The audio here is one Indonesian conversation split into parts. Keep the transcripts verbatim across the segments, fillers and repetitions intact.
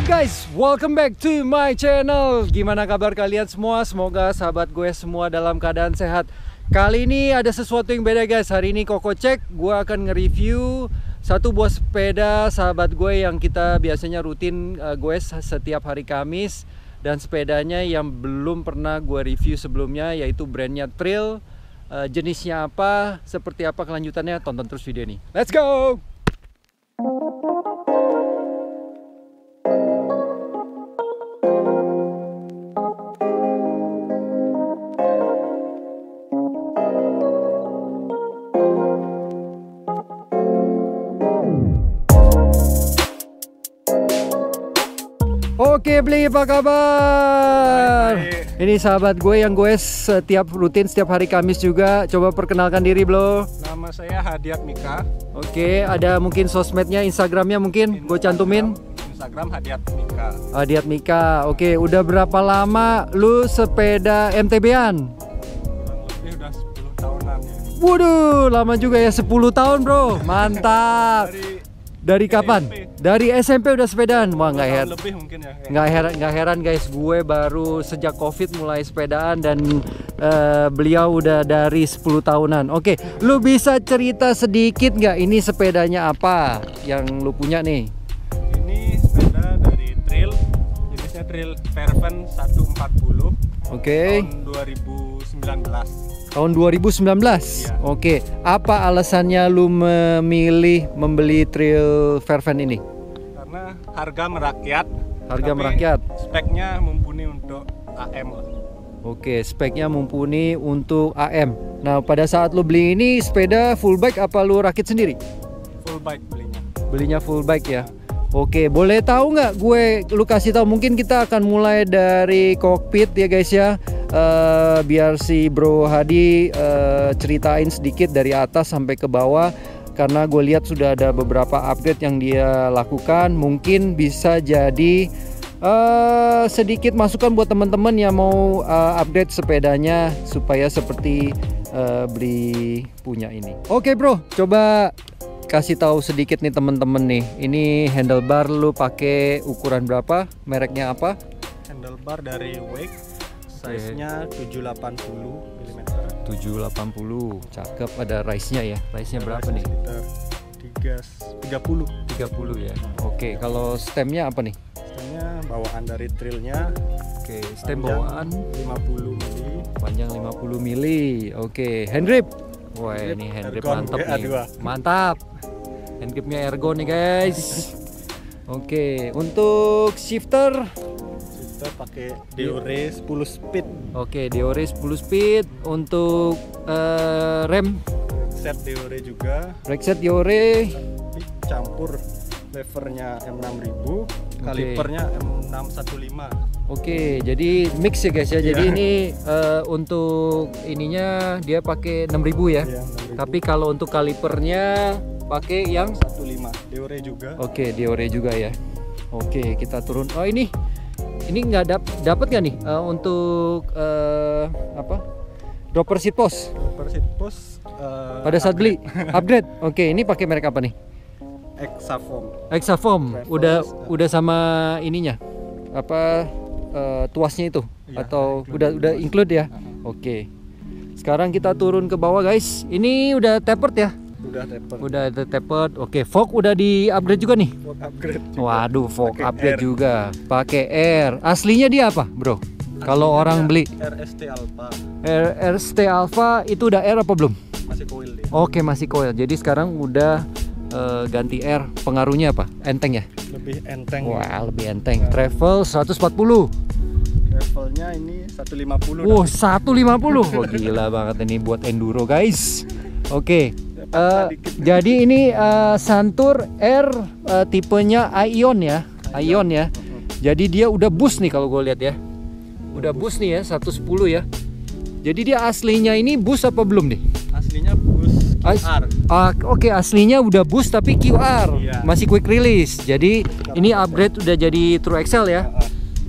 up guys, welcome back to my channel. Gimana kabar kalian semua? Semoga sahabat gue semua dalam keadaan sehat. Kali ini ada sesuatu yang beda guys. Hari ini Koko Cek, gue akan nge-review satu buah sepeda sahabat gue yang kita biasanya rutin uh, gue setiap hari Kamis. Dan sepedanya yang belum pernah gue review sebelumnya, yaitu brandnya Thrill. uh, Jenisnya apa, seperti apa kelanjutannya, tonton terus video ini. Let's go! Oke Bli, apa kabar? Hai, hai. Ini sahabat gue yang gue setiap rutin setiap hari Kamis juga. Coba perkenalkan diri Blo. Nama saya Hadiat Mika. Oke, ada mungkin sosmednya, Instagramnya mungkin Instagram, gue cantumin. Instagram Hadiat Mika. Hadiat Mika. Oke, udah berapa lama lu sepeda M T B-an? Kurang lebih udah sepuluh tahunan ya. Waduh, lama juga ya, sepuluh tahun bro. Mantap. Dari Dari kapan? S M P. Dari S M P udah sepedaan? Wah, nggak heran. Lebih mungkin ya. Nggak heran, nggak heran guys. Gue baru sejak Covid mulai sepedaan dan uh, beliau udah dari sepuluh tahunan. Oke, lu bisa cerita sedikit nggak? Ini sepedanya apa yang lu punya nih? Ini sepeda dari Thrill. Jenisnya Thrill Fervent seratus empat puluh. Oke. Tahun dua ribu sembilan belas. Tahun dua ribu sembilan belas. Iya. Oke, apa alasannya lu memilih membeli Thrill Fervent ini? Karena harga merakyat. Harga merakyat. Speknya mumpuni untuk A M. Oke, speknya mumpuni untuk A M. Nah, pada saat lu beli ini sepeda full bike apa lu rakit sendiri? Full bike belinya. Belinya full bike ya. Oke, boleh tahu nggak gue lu kasih tahu, mungkin kita akan mulai dari kokpit ya guys ya. Uh, biar si Bro Hadi uh, ceritain sedikit dari atas sampai ke bawah, karena gue lihat sudah ada beberapa update yang dia lakukan. Mungkin bisa jadi uh, sedikit masukan buat teman-teman yang mau uh, update sepedanya supaya seperti uh, beli punya ini. Oke bro, coba kasih tahu sedikit nih teman-teman nih. Ini handlebar lu pakai ukuran berapa? Mereknya apa? Handlebar dari Wake. Size-nya tujuh ratus delapan puluh milimeter. tujuh ratus delapan puluh. Cakep, ada raise-nya ya. Raise-nya berapa nih? Sekitar tiga puluh. tiga puluh ya. Oke, kalau stem-nya apa nih? Stem-nya bawaan dari Thrill-nya. Oke, stem bawaan lima puluh mili. Panjang lima puluh mili. Oke, hand grip. Wah, ini hand grip mantap nih. Mantap. Hand grip-nya Ergon nih, guys. Oke, untuk shifter pakai Deore sepuluh speed. Oke, Deore sepuluh speed. Untuk uh, rem set Deore juga. Brake set Deore. Campur levernya M enam ribu, kalipernya M enam satu lima. Oke, jadi mix ya guys ya. Jadi yeah. Ini uh, untuk ininya dia pakai enam ribu ya. Yeah, enam ribu. Tapi kalau untuk kalipernya pakai yang satu koma lima. Deore juga. Oke, Deore juga ya. Oke, kita turun. Oh, ini Ini nggak dap dapat nggak nih uh, untuk uh, apa dropper seat post? Dropper seat post. Uh, Pada saat upgrade. beli upgrade. Oke, ini pakai merek apa nih? Exa foam. Exa foam. Udah uh. udah sama ininya apa uh, tuasnya itu ya, atau include, udah udah include ya? Uh. Oke. Sekarang kita turun ke bawah guys. Ini udah tapered ya? Udah tapered. Udah tapered. Oke, Fox udah di upgrade juga nih. Fox upgrade juga. Waduh, Fox upgrade R. juga. Pakai R. Aslinya dia apa, bro? Kalau orang beli R S T Alpha. R S T Alpha itu udah R apa belum? Masih coil dia. Oke, masih coil. Jadi sekarang udah uh, ganti R. Pengaruhnya apa? Enteng ya? Lebih enteng. Wah, lebih enteng. Nah. Travel seratus empat puluh. Travelnya ini seratus lima puluh. Wow, seratus lima puluh. Wah, gila banget ini buat enduro, guys. Oke. Uh, jadi ini uh, Suntour R uh, tipenya Ion ya, Ion ya. Jadi dia udah boost nih kalau gue lihat ya. Udah boost nih ya, seratus sepuluh ya. Jadi dia aslinya ini boost apa belum nih? Aslinya boost Q R. As uh, Oke, okay, aslinya udah boost tapi Q R, iya. Masih quick release. Jadi ini upgrade udah jadi True X L ya.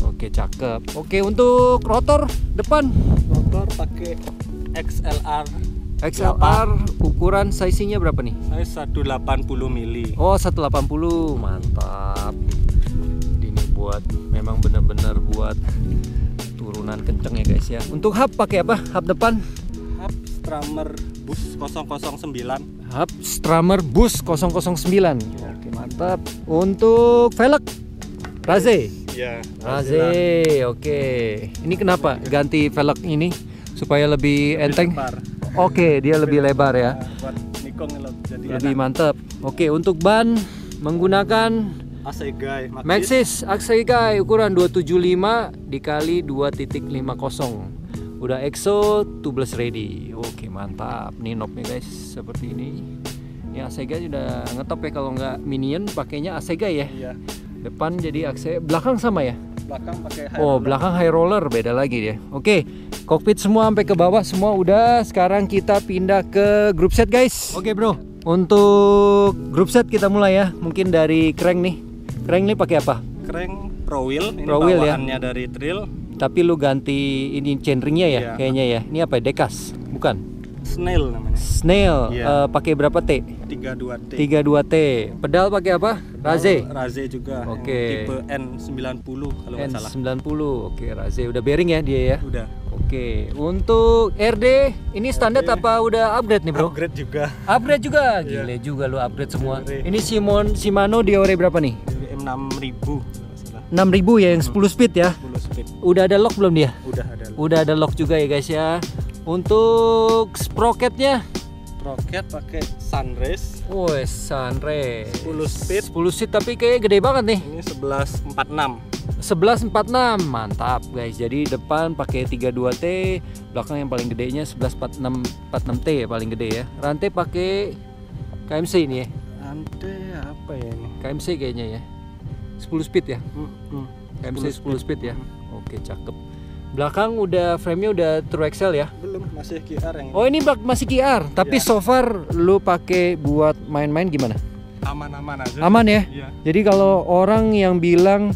Oke, okay, cakep. Oke, okay, untuk rotor depan. Rotor pakai X L R. X L R, ukuran sizingnya berapa nih? Size seratus delapan puluh mili. Oh, seratus delapan puluh, mantap. Ini buat buat memang bener-bener buat turunan kenceng ya guys ya. Untuk hub pakai apa? Hub depan? Hub Stramer Bus nol nol sembilan. Hub Stramer Bus nol nol sembilan. Ya. Oke, mantap. Untuk velg Raze. Ya, Raze. Oke. Ini kenapa ganti velg ini supaya lebih, lebih enteng? Lebar. Oke, dia lebih lebar ya. Lebih mantap. Oke, untuk ban menggunakan Assegai Maxxis Assegai ukuran dua tujuh lima dikali dua titik lima nol. Udah EXO tubeless ready. Oke, mantap. Nih knobnya guys, seperti ini. Ini Assegai udah ngetop ya, kalau nggak Minion pakainya Assegai ya. Iya. Depan jadi Assegai, belakang sama ya? Belakang pakai high roller. Oh, belakang high roller beda lagi dia. Oke, kokpit semua sampai ke bawah semua udah. Sekarang kita pindah ke group set guys. Oke, bro. Untuk group set kita mulai ya. Mungkin dari crank nih. Crank nih pakai apa? Crank Pro Wheel, ini Pro Wheel bawaannya ya, dari Thrill. Tapi lu ganti ini chainringnya ya, yeah, kayaknya ya. Ini apa? Dekas, bukan? Snail namanya. Snail. Yeah. Uh, pakai berapa T? tiga puluh dua T. tiga puluh dua T. Pedal pakai apa? Raze. Raze juga. Oke. Okay. Tipe N sembilan puluh kalau nggak salah. N sembilan puluh. Oke, Raze udah bearing ya dia ya? Udah. Oke. Untuk R D ini standar R D. Apa udah upgrade nih, Bro? Upgrade juga. Upgrade juga. Gile yeah, juga lu upgrade semua. Deore. Ini Shimon Shimano Deore berapa nih? enam ribu. enam ribu ya yang sepuluh speed ya? sepuluh speed. Udah ada lock belum dia? Udah ada lock. Udah ada lock juga ya, guys ya. Untuk sprocketnya, sprocket pakai Sunrace. Woi, Sunrace. sepuluh speed. sepuluh speed tapi kayaknya gede banget nih. Ini sebelas empat puluh enam. sebelas empat puluh enam. Mantap, guys. Jadi depan pakai tiga puluh dua T, belakang yang paling gedenya sebelas empat puluh enam T ya, paling gede ya. Rantai pakai K M C ini ya. Rantai apa ya ini? K M C kayaknya ya. sepuluh speed ya. Hmm, hmm. K M C sepuluh speed ya. Hmm. Oke, cakep. Belakang udah frame-nya udah true X L ya? Belum, masih Q R yang ini. Oh, ini masih Q R, tapi ya, so far lu pakai buat main-main gimana? Aman-aman aja. Aman ya? Ya. Jadi kalau orang yang bilang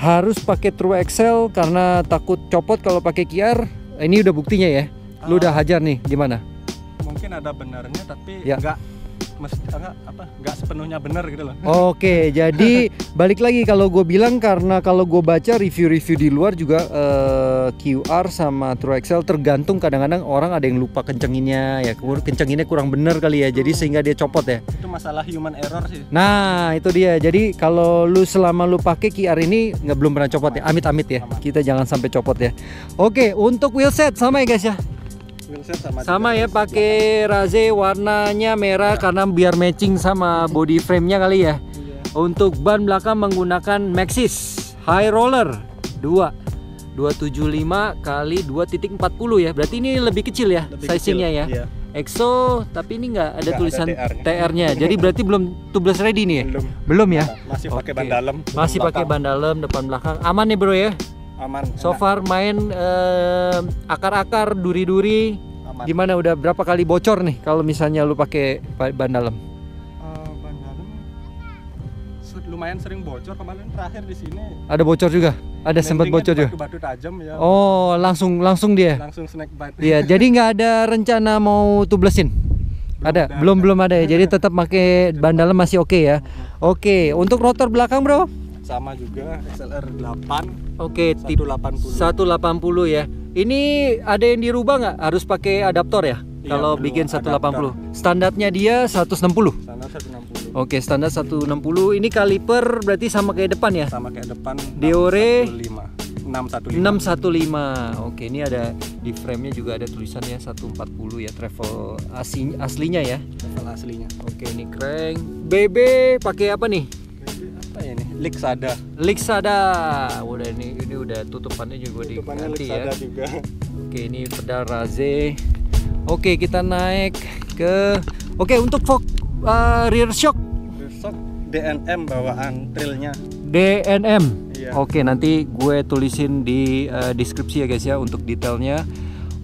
harus pakai true X L karena takut copot kalau pakai Q R, ini udah buktinya ya. Lu uh, udah hajar nih gimana? Mungkin ada benarnya tapi ya, enggak mesti enggak apa? Enggak sepenuhnya benar gitu loh. Oke, jadi balik lagi kalau gue bilang, karena kalau gue baca review-review di luar juga eh, Q R sama True X L tergantung, kadang-kadang orang ada yang lupa kencenginnya ya, kencenginnya kurang benar kali ya. Itu, jadi sehingga dia copot ya. Itu masalah human error sih. Nah, itu dia. Jadi kalau lu selama lu pakai Q R ini nggak belum pernah copot ya. Amit-amit ya. Amat. Kita jangan sampai copot ya. Oke, untuk wheel set sama ya guys ya. Sama, sama ya, pakai Raze warnanya merah ya, karena biar matching sama body frame-nya kali ya. Iya. Untuk ban belakang menggunakan Maxxis High Roller dua dua tujuh lima kali dua titik empat nol ya. Berarti ini lebih kecil ya lebih sizingnya kecil, ya. Iya. EXO tapi ini nggak ada, nggak tulisan T R-nya. T R jadi berarti belum tubeless ready nih ya? Belum. Belum ya? Masih pakai ban dalam. Masih pakai ban dalam depan belakang. Aman nih bro ya? Aman. So far main eh, akar-akar, duri-duri gimana, udah berapa kali bocor nih kalau misalnya lu pakai ban dalam? Uh, ban dalam lumayan sering bocor, kemarin terakhir di sini ada bocor juga, ada sempat bocor juga. Batu-batu tajam ya. Oh, langsung langsung dia. Langsung snack bite. Iya, jadi nggak ada rencana mau tubelesin. Ada, ada, belum ada. Belum ada ya. Jadi tetap pakai ban dalam masih oke okay ya. Oke, okay. Untuk rotor belakang, Bro? Sama juga X L R delapan. Oke, tipe seratus delapan puluh. seratus delapan puluh ya. Ini ada yang dirubah nggak? Harus pakai adaptor ya? Iya, kalau bikin seratus delapan puluh. Adaptor. Standarnya dia seratus enam puluh. Standar seratus enam puluh. Oke, standar seratus enam puluh. Ini kaliper berarti sama kayak depan ya? Sama kayak depan. Deore enam satu lima. Oke, ini ada di frame-nya juga ada tulisannya seratus empat puluh ya, travel asli, aslinya ya. Travel aslinya. Oke, ini crank. B B pakai apa nih? Lixada. Lixada. Udah ini ini udah tutupannya juga tutupannya diganti Lixada ya. Juga. Oke, ini pedal Raze. Oke, kita naik ke Oke, untuk Fox uh, rear shock. Rear shock D N M bawaan Thrill-nya. D N M. Iya. Oke, nanti gue tulisin di uh, deskripsi ya guys ya untuk detailnya.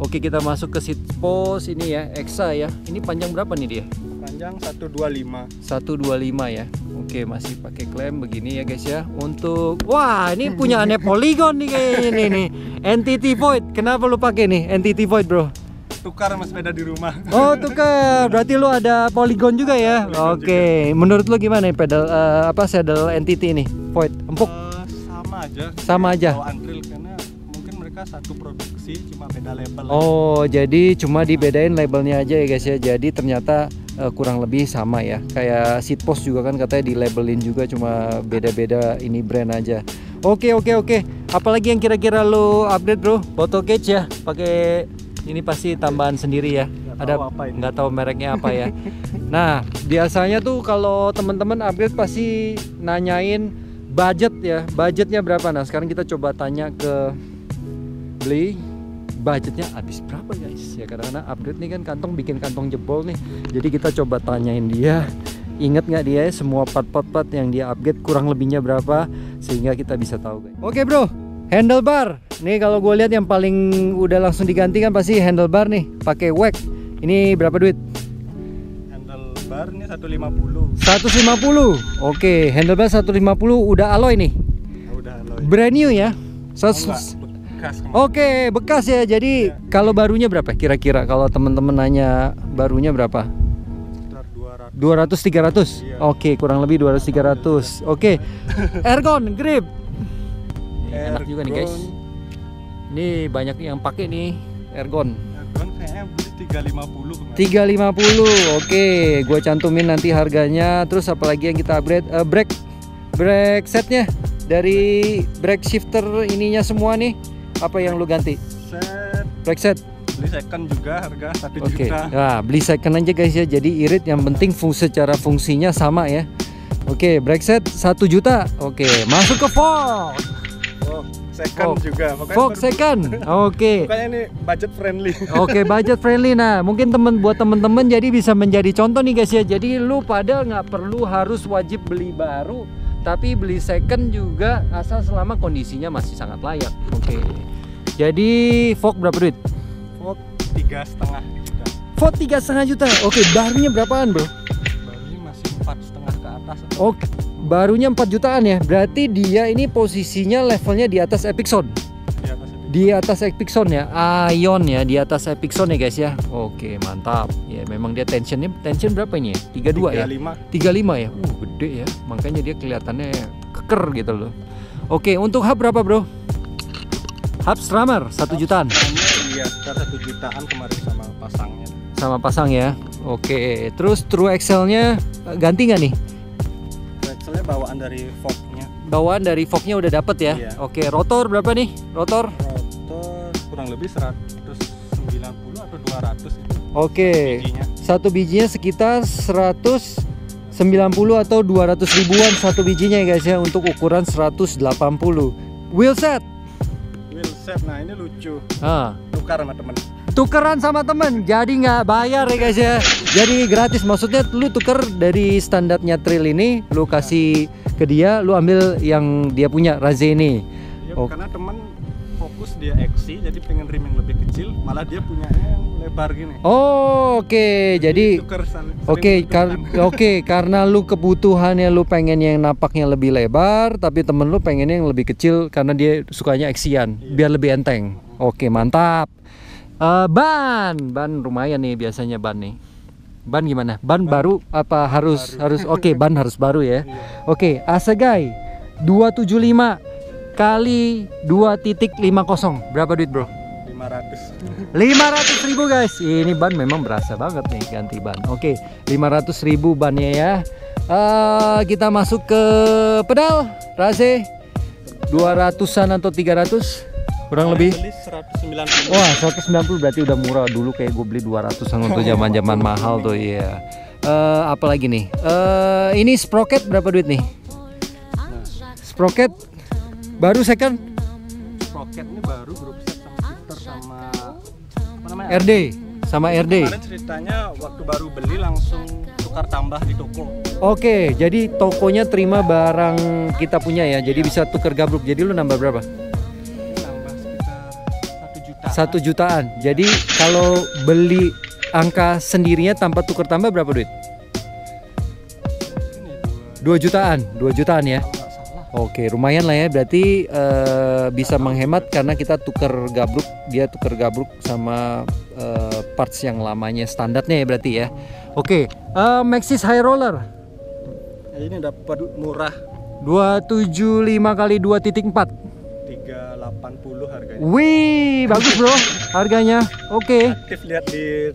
Oke, kita masuk ke seat post ini ya, Exa ya. Ini panjang berapa nih dia? Panjang seratus dua puluh lima. seratus dua puluh lima ya. Oke, masih pakai klem begini ya guys ya. Untuk wah, ini punya aneh Polygon nih kayaknya ini nih. Entity Void. Kenapa lu pakai nih Entity Void, Bro? Tukar sama sepeda di rumah. Oh, tukar. Berarti lu ada Polygon juga ya. Oke, okay. Menurut lu gimana nih pedal uh, apa saddle Entity ini? Void empuk. Uh, sama aja. Sama aja. Kalau Unreal karena mungkin mereka satu produksi cuma beda label. Oh, aja. Jadi cuma dibedain labelnya aja ya guys ya. Jadi ternyata uh, kurang lebih sama ya. Kayak seat post juga kan katanya di labelin juga cuma beda-beda ini brand aja. Oke, oke, oke. Apalagi yang kira-kira lo update, Bro? Bottle cage ya? Pakai ini pasti tambahan sendiri ya. Ada nggak tahu mereknya apa ya. Nah biasanya tuh kalau teman-teman update pasti nanyain budget ya, budgetnya berapa. Nah sekarang kita coba tanya ke beli budgetnya habis berapa guys ya, karena update nih kan kantong bikin kantong jebol nih. Jadi kita coba tanyain dia, inget nggak dia semua part-part yang dia update kurang lebihnya berapa sehingga kita bisa tahu guys. Oke Bro, handlebar nih kalau gue lihat yang paling udah langsung diganti kan pasti handlebar nih pakai Wake. Ini berapa duit? Handlebar ini seratus lima puluh. seratus lima puluh. Oke, handlebar seratus lima puluh udah alloy nih. Udah alloy. Brand new ya? Oh, bekas. Oke, bekas ya. Jadi ya. Kalau barunya berapa kira-kira? Kalau teman-teman nanya barunya berapa? dua ratus tiga ratus. Iya. Oke, kurang lebih dua ratus tiga ratus. Oke. Ergon grip. Ini enak juga nih, guys. Ini banyak yang pakai nih Ergon. tiga lima puluh. tiga lima puluh. Oke, gua cantumin nanti harganya. Terus apalagi yang kita upgrade? Uh, brake brake setnya dari brake shifter ininya semua nih. Apa yang lu ganti? Set. Brake set. Beli second juga harga satu juta. Oke. Nah, beli second aja guys ya. Jadi irit yang penting fungsi secara fungsinya sama ya. Oke, brake set satu juta. Oke, masuk ke Fox. Oh. Second Fox. Juga makanya Fox second. Oke. Makanya ini budget friendly. Oke, okay, budget friendly. Nah, mungkin temen buat temen-temen jadi bisa menjadi contoh nih guys ya. Jadi lu pada nggak perlu harus wajib beli baru, tapi beli second juga asal selama kondisinya masih sangat layak. Oke. Okay. Jadi Fox berapa duit? Fox tiga setengah juta. Fox tiga setengah juta. Oke, okay, barunya berapaan Bro? Barunya masih empat setengah ke atas. Oke. Okay. Barunya empat jutaan ya. Berarti dia ini posisinya levelnya di atas Epic Sound. Di atas Epic Sound ya. Ion ya, di atas Epic Sound ya guys ya. Oke, mantap. Ya memang dia tensionnya tension berapa ini ya? tiga puluh dua ya. tiga puluh lima ya. Uh, gede ya. Makanya dia kelihatannya keker gitu loh. Oke, untuk hub berapa Bro? Hub Stramer satu jutaan. Iya, satu jutaan kemarin sama pasangnya. Sama pasang ya. Oke, terus True Excel-nya ganti nggak nih? Bawaan dari Fox-nya. Bawaan dari Fox-nya udah dapet ya. Iya. Oke, rotor berapa nih? Rotor? Rotor kurang lebih seratus sembilan puluh atau dua ratus gitu. Oke. Bijinya. Satu bijinya sekitar seratus sembilan puluh atau dua ratus ribuan satu bijinya ya guys ya, untuk ukuran seratus delapan puluh. Wheelset. Wheelset. Nah, ini lucu. Ah. Tukar sama temen. Tukeran sama temen, jadi nggak bayar ya guys ya, jadi gratis. Maksudnya lu tuker dari standarnya Trail ini, lu kasih ke dia, lu ambil yang dia punya Raze ini ya. Oh. Karena temen fokus dia X C, jadi pengen rim yang lebih kecil, malah dia punya yang lebar gini. Oh, oke, okay. jadi, jadi oke, kar okay, karena lu kebutuhannya lu pengen yang napaknya lebih lebar, tapi temen lu pengennya yang lebih kecil karena dia sukanya X C-an, iya. Biar lebih enteng. Oke, okay, mantap. Uh, ban, ban lumayan nih biasanya ban nih. Ban gimana? Ban, ban baru apa harus baru. harus oke, okay, ban harus baru ya. Yeah. Oke, okay, Assegai dua tujuh lima kali dua titik lima nol. Berapa duit, Bro? lima ratus. lima ratus ribu guys. Ini ban memang berasa banget nih ganti ban. Oke, okay, lima ratus ribu bannya ya. Uh, kita masuk ke pedal Raze dua ratusan atau tiga ratus. Kurang lebih seratus sembilan puluh. Wah, seratus sembilan puluh berarti udah murah. Dulu kayak gue beli dua ratusan untuk zaman-zaman mahal tuh ya. Yeah. Uh, apalagi nih? Uh, ini sprocket berapa duit nih? Sprocket baru second. Sprocket ini baru grup set sama shifter sama apa namanya? R D sama R D. Kemarin ceritanya waktu baru beli langsung tukar tambah di toko. Oke, okay, jadi tokonya terima barang kita punya ya. Jadi yeah. Bisa tukar gabruk. Jadi lu nambah berapa? Satu jutaan. Jadi kalau beli angka sendirinya tanpa tukar tambah berapa duit? Dua jutaan, dua jutaan ya. Oke, lumayan lah ya. Berarti uh, bisa menghemat karena kita tukar gabruk, dia tukar gabruk sama uh, parts yang lamanya standarnya ya berarti ya. Oke, uh, Maxxis High Roller. Ini dapat murah. dua tujuh lima kali dua titik empat. tiga delapan nol harganya. Wih, bagus bro harganya. Oke. Okay. Aktif lihat di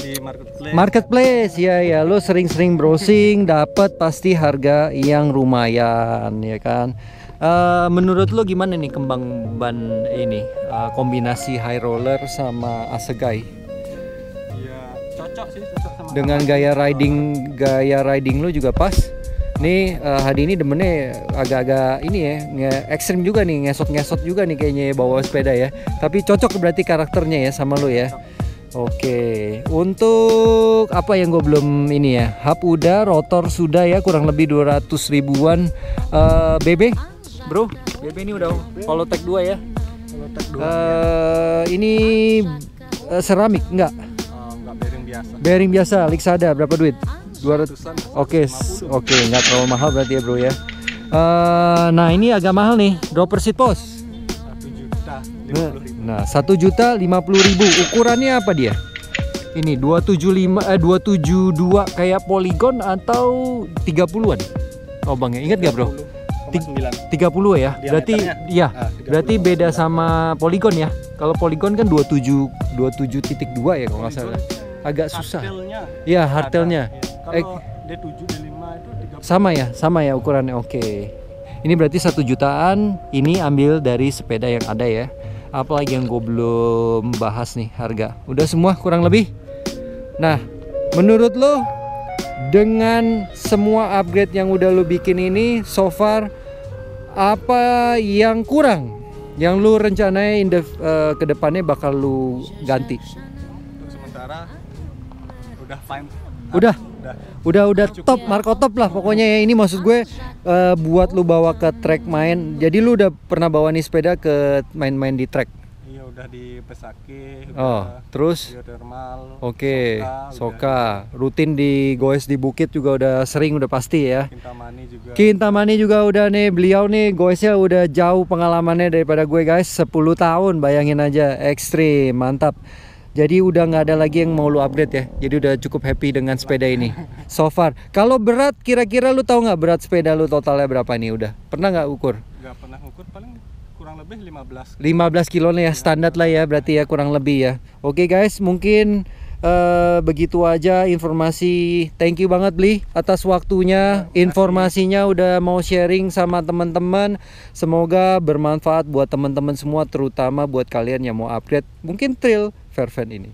di marketplace. Marketplace ya ya, lo sering-sering browsing dapat pasti harga yang lumayan ya kan. Uh, menurut lo gimana nih kembang ban ini, uh, kombinasi High Roller sama Assegai? Ya cocok sih, cocok sama dengan gaya riding, gaya riding lo juga pas. Nih uh, Hadi ini demennya agak-agak ini ya, ekstrim juga nih, ngesot-ngesot juga nih kayaknya bawa sepeda ya. Tapi cocok berarti karakternya ya sama lo ya. Oke, untuk apa yang gue belum ini ya, hub udah, rotor sudah ya, kurang lebih dua ratus ribuan. uh, B B bro, B B ini udah Hollowtech dua ya. Hollowtech dua. Uh, ini uh, seramik enggak? Uh, enggak, bearing biasa. Bearing biasa, Lixada berapa duit? dua ratusan. Oke, oke, enggak terlalu mahal berarti ya bro ya. Uh, nah, ini agak mahal nih, dropper seat post. satu juta lima puluh ribu. Nah, satu juta lima puluh ribu. Ukurannya apa dia? Ini dua tujuh lima eh dua tujuh dua kayak Polygon atau tiga puluhan? Oh, Bang ya, ingat enggak bro? tiga puluh ya, diameternya. Berarti ya, ah, berarti beda sama Polygon ya. Kalau Polygon kan dua tujuh dua tujuh titik dua ya kalau nggak salah. Agak susah. Ya, hardtailnya. Ya. Kalau D tujuh D lima itu tiga puluh. Sama ya, sama ya ukurannya. Oke. Okay. Ini berarti satu jutaan. Ini ambil dari sepeda yang ada ya. Apalagi yang gue belum bahas nih harga. Udah semua kurang lebih. Nah, menurut lo dengan semua upgrade yang udah lo bikin ini so far, apa yang kurang yang lu rencananya in the, uh, kedepannya bakal lu ganti? Untuk sementara udah fine. Udah, udah, udah top, Marco top lah pokoknya ya. Ini maksud gue uh, buat lu bawa ke track main. Jadi lu udah pernah bawa nih sepeda ke main-main di track? Iya, udah di Pesaki. Oh, terus? Geothermal. Oke, okay. Soka, Soka. Rutin di goes di bukit juga udah sering, udah pasti ya. Kintamani juga. Kintamani juga udah nih, beliau nih goesnya udah jauh pengalamannya daripada gue guys. sepuluh tahun, bayangin aja, ekstrim, mantap. Jadi udah nggak ada lagi yang mau lu upgrade ya. Jadi udah cukup happy dengan sepeda ini so far. Kalau berat, kira-kira lu tahu nggak berat sepeda lu totalnya berapa nih udah? Pernah nggak ukur? Nggak pernah ukur, paling kurang lebih lima belas kilo nih ya, standar lah ya berarti ya, kurang lebih ya. Oke guys, mungkin uh, begitu aja informasi. Thank you banget Bli atas waktunya, informasinya udah mau sharing sama teman-teman. Semoga bermanfaat buat teman-teman semua, terutama buat kalian yang mau upgrade mungkin Thrill Fervent ini.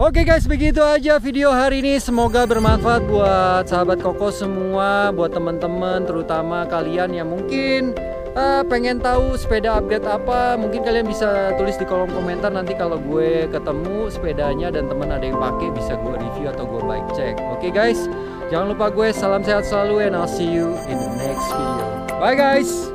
Oke okay guys, begitu aja video hari ini. Semoga bermanfaat buat sahabat Koko semua, buat teman-teman, terutama kalian yang mungkin uh, pengen tahu sepeda update apa. Mungkin kalian bisa tulis di kolom komentar, nanti kalau gue ketemu sepedanya dan teman ada yang pakai bisa gue review atau gue bike check. Oke okay guys, jangan lupa gue salam sehat selalu, and I'll see you in the next video. Bye guys.